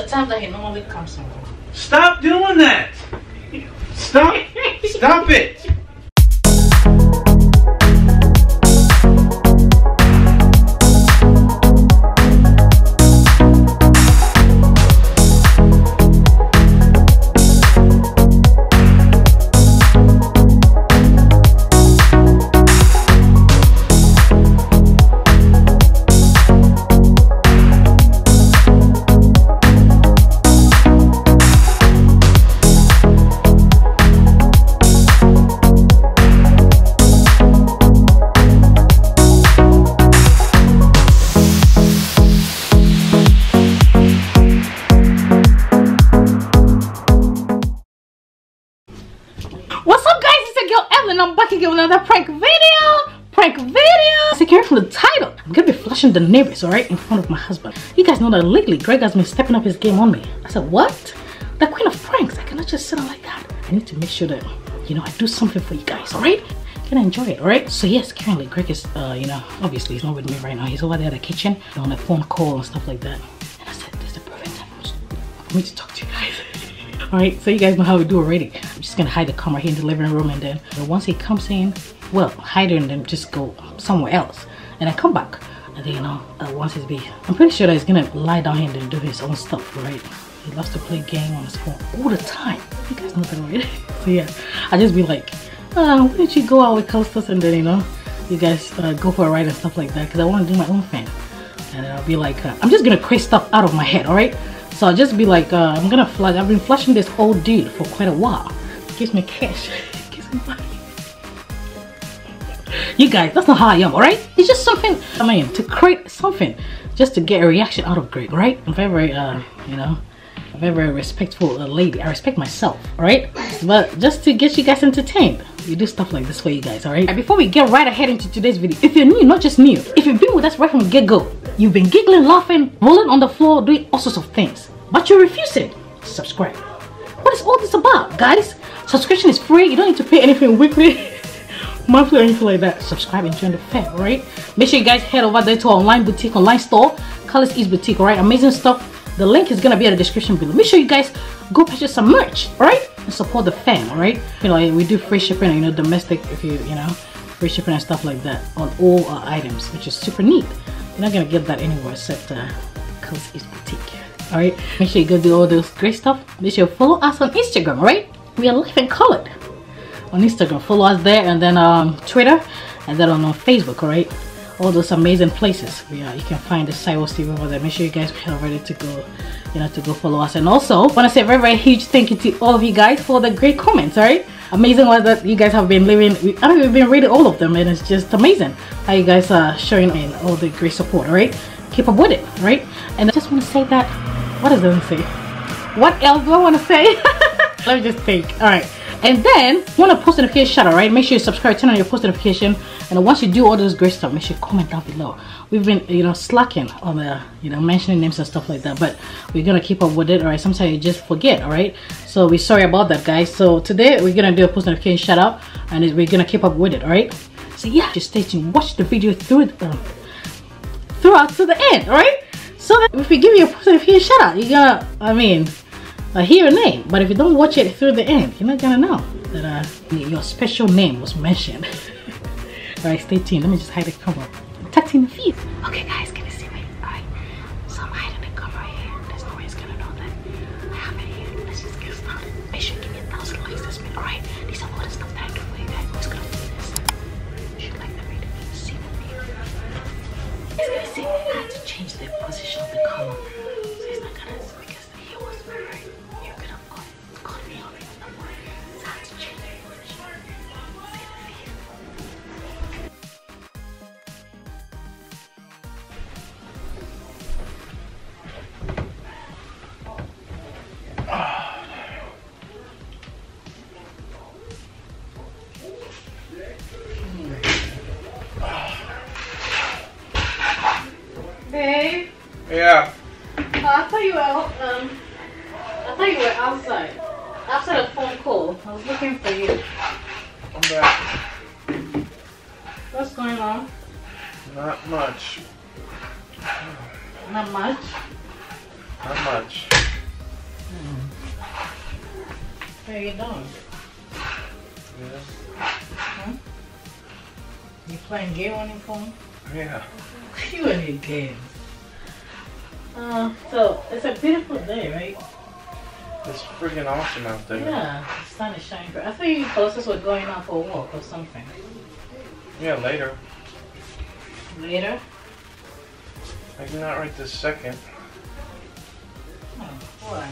the time that he normally comes home. Stop doing that! Stop! Stop it! I'm back again with another prank video. Secure from the title, I'm gonna be flashing the neighbors, all right, in front of my husband. You guys know that lately Greg has been stepping up his game on me. I said, what? The queen of pranks. I cannot just sit on like that. I need to make sure that, you know, I do something for you guys, all right? Gonna enjoy it, all right? So yes, currently Greg is you know, obviously he's not with me right now. He's over there at the kitchen on a phone call and stuff like that. And I said, this is the perfect time for me to talk to you guys. Alright, so you guys know how we do already. I'm just gonna hide the camera here in the living room, and then once he comes in, well, hide it and then just go somewhere else. And I come back, and then, you know, once he's big, I'm pretty sure that he's gonna lie down here and then do his own stuff, right? He loves to play game on his phone all the time. You guys know that already. So yeah, I just be like, why don't you go out with Costas and then, you know, you guys go for a ride and stuff like that, because I want to do my own thing. And then I'll be like, I'm just gonna create stuff out of my head, alright? So I'll just be like, I'm gonna flush. I've been flushing this old dude for quite a while. Gives me cash. Gives me money. You guys, that's not how I am, alright? It's just something, I mean, to create something just to get a reaction out of Greg, right? I'm very, you know, I'm very respectful lady. I respect myself, alright? But just to get you guys entertained, you do stuff like this for you guys, alright? Before we get right ahead into today's video, if you're new, not just new, if you've been with us right from the get-go, you've been giggling, laughing, rolling on the floor, doing all sorts of things, but you're refusing to subscribe. What is all this about, guys? Subscription is free. You don't need to pay anything weekly, monthly, or anything like that. Subscribe and join the fam, right? Make sure you guys head over there to our online store, Colors East Boutique, all right? Amazing stuff. The link is gonna be in the description below. Make sure you guys go purchase some merch, all right? And support the fam, all right? You know, we do free shipping, you know, domestic, if you, you know, free shipping and stuff like that on all our items, which is super neat. You're not gonna get that anywhere except Colors East Boutique. Alright, make sure you go do all those great stuff. Make sure you follow us on Instagram, alright? We are Life in Colored on Instagram. Follow us there, and then Twitter, and then on Facebook, alright? All those amazing places. Yeah, you can find the Cyrus TV over there. Make sure you guys are ready to go, you know, to go follow us. And also, I want to say a very huge thank you to all of you guys for the great comments, alright? Amazing ones that you guys have been leaving. I mean, we've been reading all of them, and it's just amazing how you guys are showing in all the great support, alright? Keep up with it, right? And I just want to say that, what does that say? What else do I want to say? Let me just think, alright? And then, you want a post notification shout out, right? Make sure you subscribe, turn on your post notification, and once you do all those great stuff, make sure you comment down below. We've been, you know, slacking on the, you know, mentioning names and stuff like that, but we're gonna keep up with it, alright? Sometimes you just forget, alright? So we're sorry about that, guys. So today, we're gonna do a post notification shout out, and we're gonna keep up with it, alright? So yeah, just stay tuned, watch the video through the throughout to the end, alright? So that if we give you a post notification shout out, you're gonna, I mean, hear your name. But if you don't watch it through the end, you're not gonna know that your special name was mentioned. Alright, stay tuned. Let me just hide the camera. Tucked in the feet. Okay, guys, can you see me? Alright, so I'm hiding the camera here. There's no way it's gonna know that I have it here. Let's just get started. Make sure you give me 1,000 likes this minute, alright? These are all the stuff that I do for you guys. I'm just gonna do this. You should like the video. See the video. It's gonna say I had to change the position of the camera. So it's not gonna, because the hair was very, you could have caught me on it. So I had to change the position. See the video. Babe? Yeah? I thought you were outside. After the phone call, I was looking for you. I'm back. What's going on? Not much. Not much? Not much. Where are your dogs? Yes. Huh? You playing game on your phone? Yeah. You and your games. So it's a beautiful day, right? It's freaking awesome out there. Yeah, the sun is shining bright. I think you closest were going out for a walk or something. Yeah, later. Later? Like not right this second. Oh, why?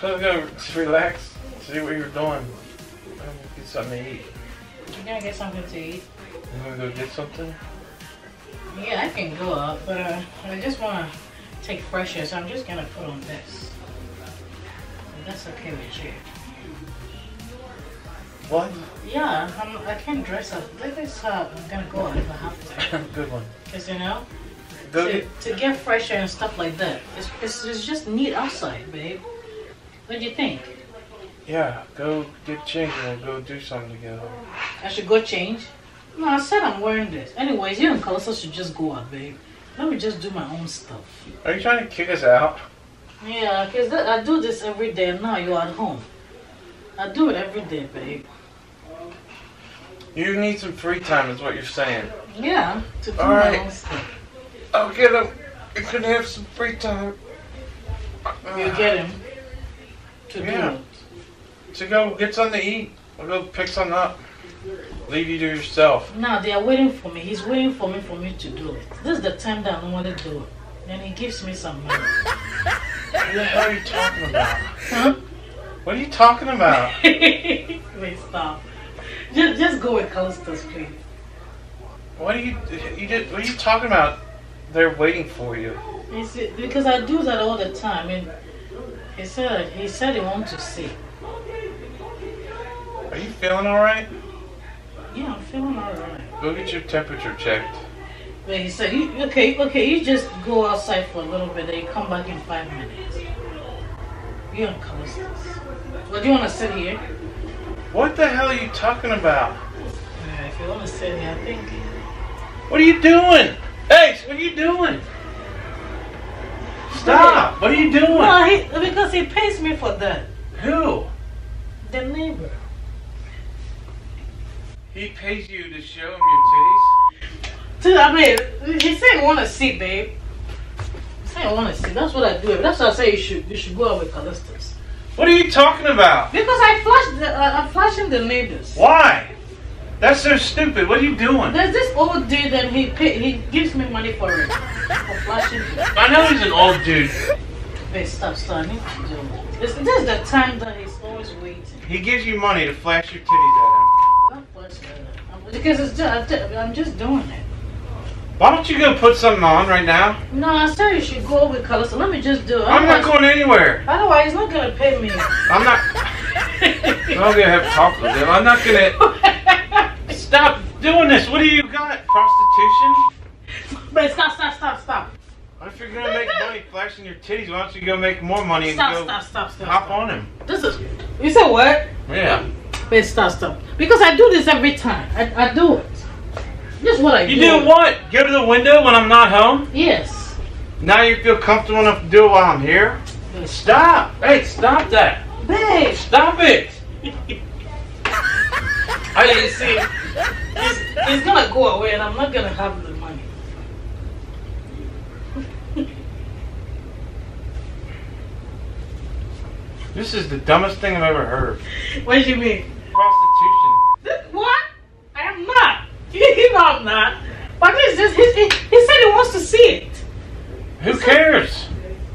So I'm gonna relax, see what you're doing. I'm gonna get something to eat. You're gonna get something to eat? You wanna go get something? Yeah, I can go up, but I just wanna take fresh air, so I'm just gonna put on this. And that's okay with you. What? Yeah, I can dress up. Look this up. I'm gonna go out if I have to. Good one. Cause you know, to get fresh air and stuff like that. It's just neat outside, babe. What do you think? Yeah, go get changed and go do something together. I should go change? No, I said I'm wearing this. Anyways, you and Calista should just go out, babe. Let me just do my own stuff. Are you trying to kick us out? Yeah, because I do this every day and now you're at home. I do it every day, babe. You need some free time is what you're saying. Yeah, to do my own stuff. I'll get him. You can have some free time. You'll get him. To go get something to eat. Or go pick something up. Leave you to yourself. No, they are waiting for me. He's waiting for me to do it. This is the time that I don't want to do it. And he gives me some money. What the hell are you talking about? Huh? What are you talking about? Wait, stop. Just go with Calista, please. What are you talking about? They're waiting for you. You see, because I do that all the time, and he said he wants to see. Are you feeling all right? Yeah, I'm feeling all right. Go get your temperature checked. Wait, he said, okay, you just go outside for a little bit, and you come back in 5 minutes. You and Calista. Well, do you want to sit here? What the hell are you talking about? Yeah, if you want to sit here, I think. What are you doing? Hey, what are you doing? Stop! What are you doing? Well, because he pays me for that. Who? The neighbor. He pays you to show him your titties? Dude, I mean, he said he want to see, babe. He said he want to see. That's what I do. That's what I say you should go out with Callistas. What are you talking about? Because I'm flashing the neighbors. Why? That's so stupid. What are you doing? There's this old dude that he gives me money for it. For flashing. I know he's an old dude. Wait, stop. I need to do it. This is the time that he's always waiting. He gives you money to flash your titties at him. Because I'm just doing it. Why don't you go put something on right now? No, I said you should go with Calista. So let me just do it. I'm not going anywhere. Otherwise, he's not going to pay me. I'm not going to have talk with him. I'm not going to... Stop doing this. What do you got? Prostitution? But stop. What if you're going to make money flashing your titties? Why don't you go make more money and stop. Hop on him? This is... You said what? Yeah. But stop. Because I do this every time. I do it. Just what I do. You do what? Go to the window when I'm not home? Yes. Now you feel comfortable enough to do it while I'm here? Stop! Hey, stop that! Babe! Stop it! I didn't see it. It's gonna go away and I'm not gonna have the money. This is the dumbest thing I've ever heard. What do you mean? Prostitution. What? I am not! You know I'm not. But he said he wants to see it. Who cares?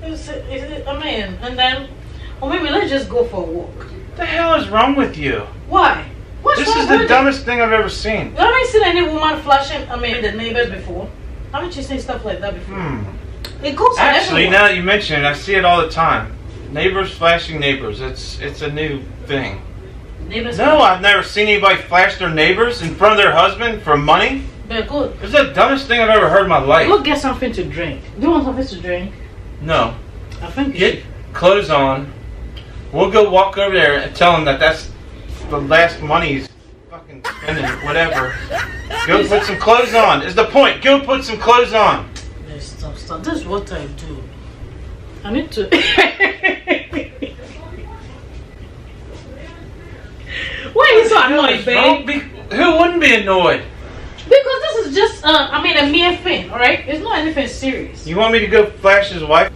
I mean, and then, or maybe let's just go for a walk. What the hell is wrong with you? Why? What's wrong with you? This is the dumbest thing I've ever seen. You haven't seen any woman flashing, I mean, the neighbors before? Haven't you seen stuff like that before? It goes on everyone. Actually, now that you mention it, I see it all the time. Neighbors flashing neighbors. It's a new thing. Neighbors. No, I've never seen anybody flash their neighbors in front of their husband for money. They're good. It's the dumbest thing I've ever heard in my life. Go get something to drink. Do you want something to drink? No. I think get clothes on. We'll go walk over there and tell him that's the last money he's fucking spending, whatever. Go put some clothes on. Is the point. Go put some clothes on. No, stop. This is what I do. I need to... annoyed, babe. Who wouldn't be annoyed? Because this is just, I mean, a mere thing, alright? It's not anything serious. You want me to go flash his wife?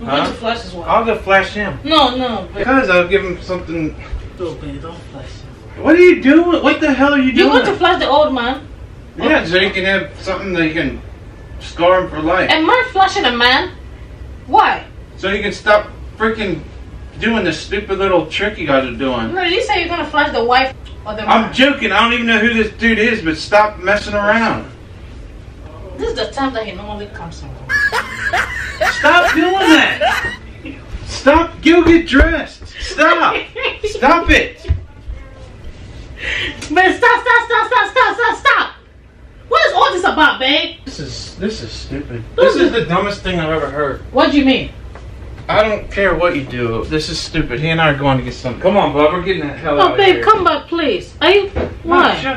I'm going to flash his wife. I'll go flash him. No, no. Because I'll give him something. No, babe, don't flash him. What are you doing? What the hell are you doing? You want to flash the old man? Yeah, okay. So you can have something that you can scar him for life. Am I flashing a man? Why? So you can stop freaking doing the stupid little trick you guys are doing. No, you say you're gonna flash the wife or the man. I'm joking. I don't even know who this dude is, but stop messing around. This is the time that he normally comes around. Stop doing that. Stop. Go get dressed. Stop. Stop it. Man, stop, stop, stop, stop, stop, stop, stop. What is all this about, babe? This is stupid. This is the dumbest thing I've ever heard. What do you mean? I don't care what you do. This is stupid. He and I are going to get something. Come on, bub. We're getting the hell out of here. Oh, babe, come back, please. Are you? Why? No, shut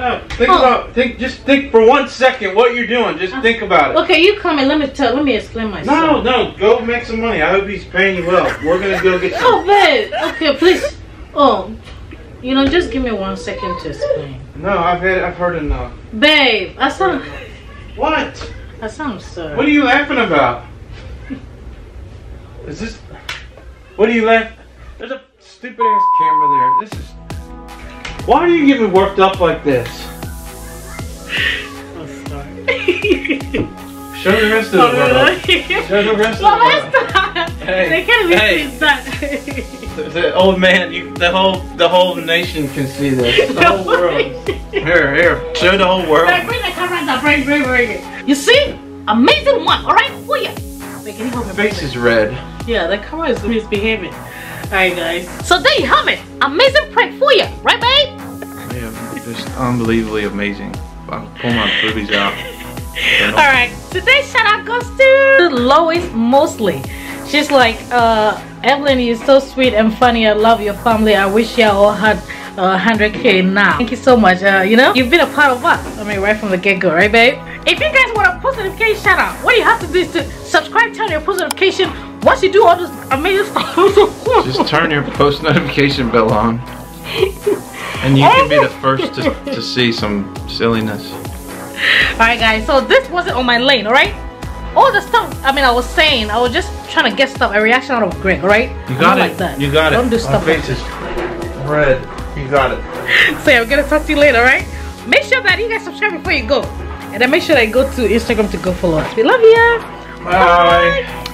up. Just think for 1 second what you're doing. Just think about it. Okay, you come and let me explain myself. No, no. Go make some money. I hope he's paying you well. We're gonna go get some. Oh, babe. Okay, please. Oh, you know, just give me 1 second to explain. No, I've heard enough. Babe, I sound. What? I sound sorry. What are you laughing about? Is this? What are you laughing? There's a stupid ass camera there. This is. Why do you get me worked up like this? I'm sorry. Show the rest of the world. Show the rest of the world. Hey, they can't even see that. The old man. The whole nation can see this. The whole world. Here. Show the whole world. Bring the camera down. Bring it. You see? Amazing one. All right. Oh yeah. The face is red. Yeah, the camera is misbehaving. Alright, guys. So there you have it. Amazing prank for you, right, babe? Yeah, just unbelievably amazing. I'll pull my boobies out. Alright, today's shout out goes to Lois Mosley. She's like, Evelyn, you're so sweet and funny. I love your family. I wish y'all all had 100K now. Thank you so much. You know, you've been a part of us. I mean, right from the get go, right, babe? If you guys want a post notification shout out, what you have to do is to subscribe, turn your post notification. Once you do all this amazing stuff, just turn your post notification bell on, and you can be the first to see some silliness. All right, guys. So this wasn't on my lane. All right. All the stuff. I mean, I was saying, I was just trying to get stuff, a reaction out of Greg. All right. You got it. Like that. You got it. Don't do stuff. Like that. Red. You got it. So yeah, we're gonna talk to you later. All right. Make sure that you guys subscribe before you go. And then make sure I go to Instagram to go follow us. We love you. Bye. Bye.